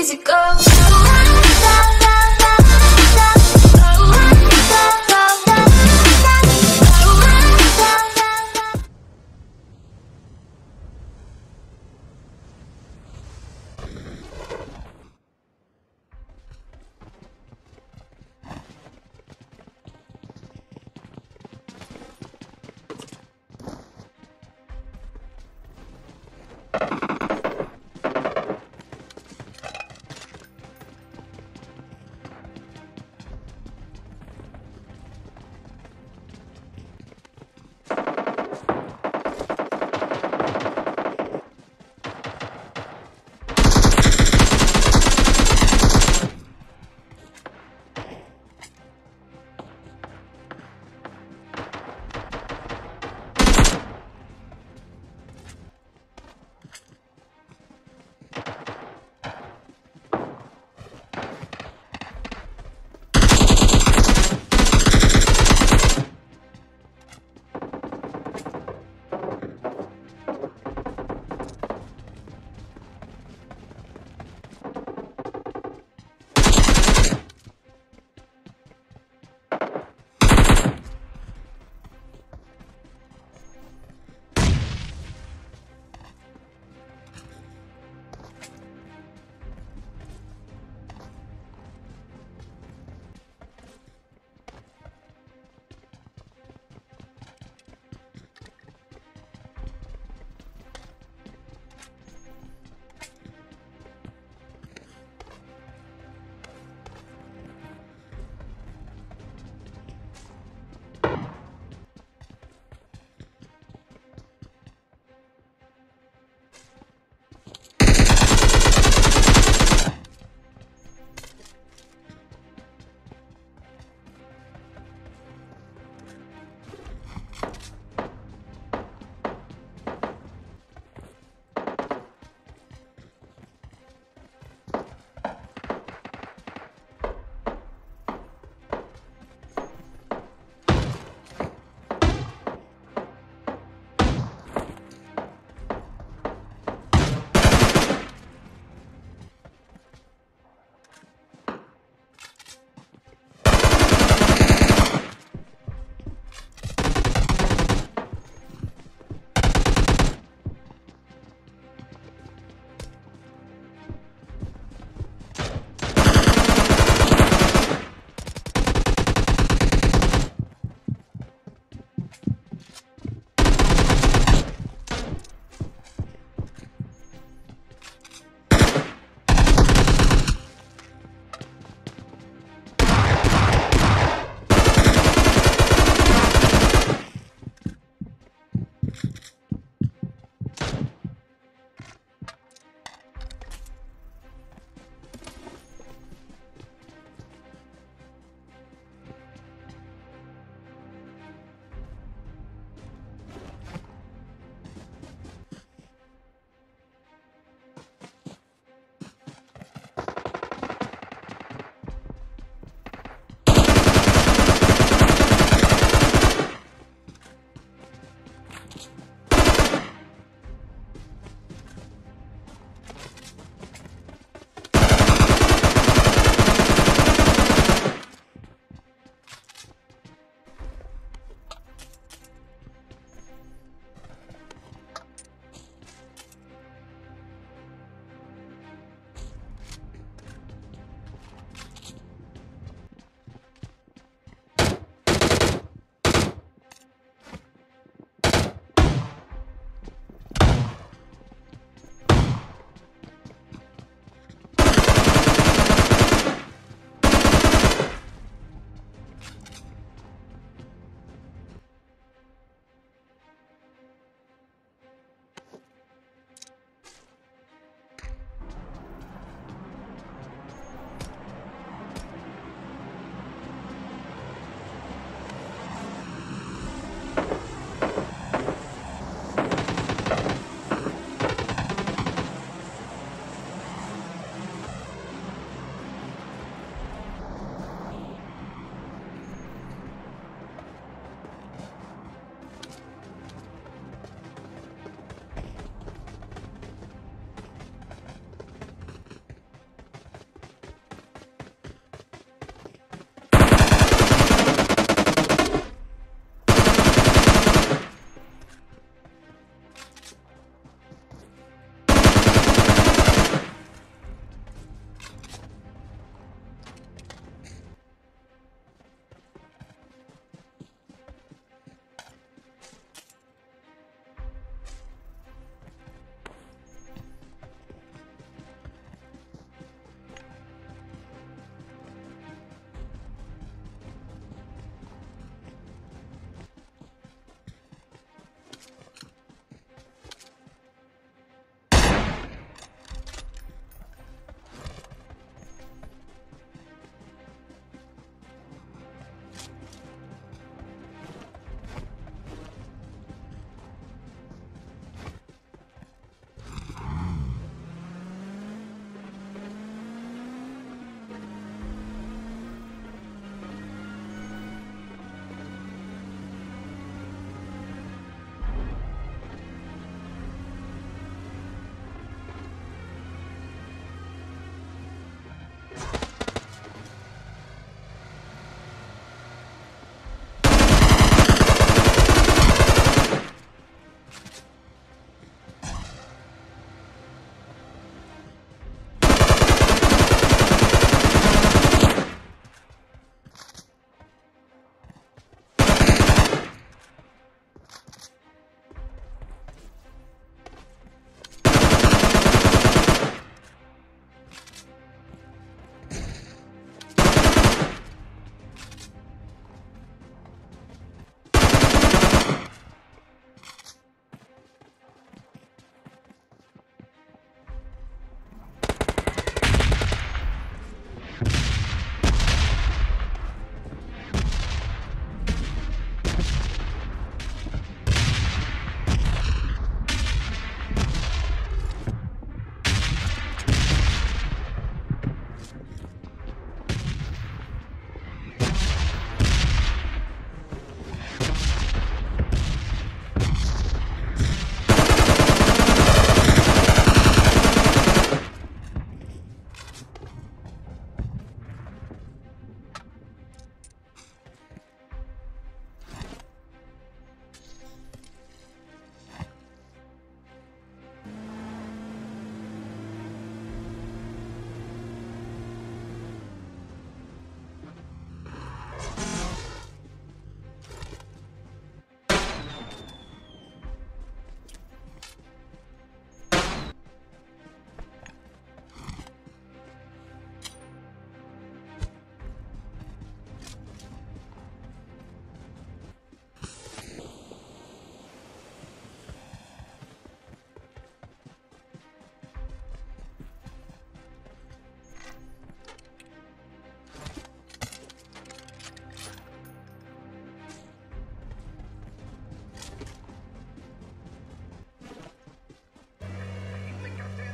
easy go.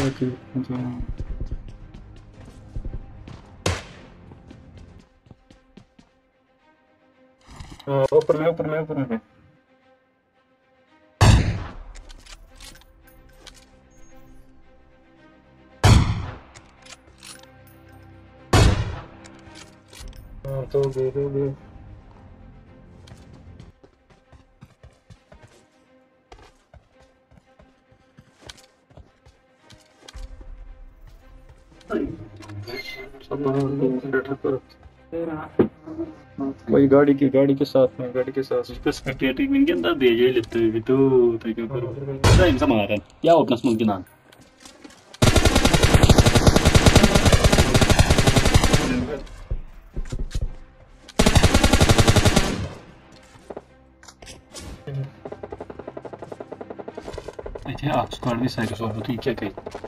Okay अच्छा ऊपर में हाँ तो दे भाई गाड़ी के साथ में स्पेस में टेटिंग इनके अंदर दे जाए लेते भी तो तरीके पर पता इन सब आ रहा है या अपना स्मूथ के नाम अच्छा आप स्क्वाड भी साइकिल सोब ठीक है कहीं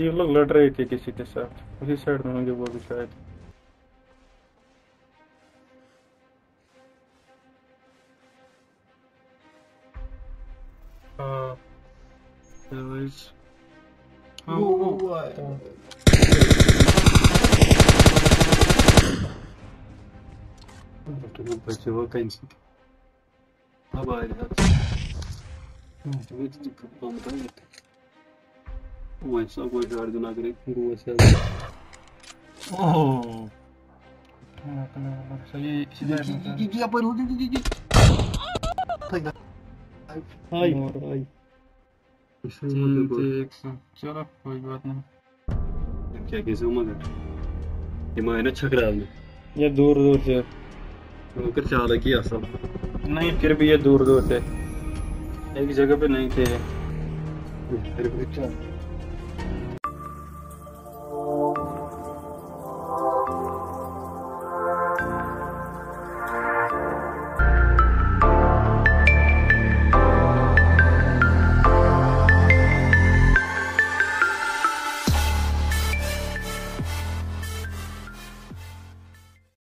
ये लोग लड़ रहे थे किसी के साथ उसी साइड में होंगे वो भी शायद। हाँ वो बच्चे वो कहीं से अब आ जाते वैसा कोई डर तो ना करे वैसा ओह सही जी आप रोज जी हाय हाय चलो कोई बात नहीं क्या कैसे मगर ये मैंने छकरा ये दूर से उनका चाल किया सब नहीं फिर भी ये दूर से एक जगह पे नहीं थे।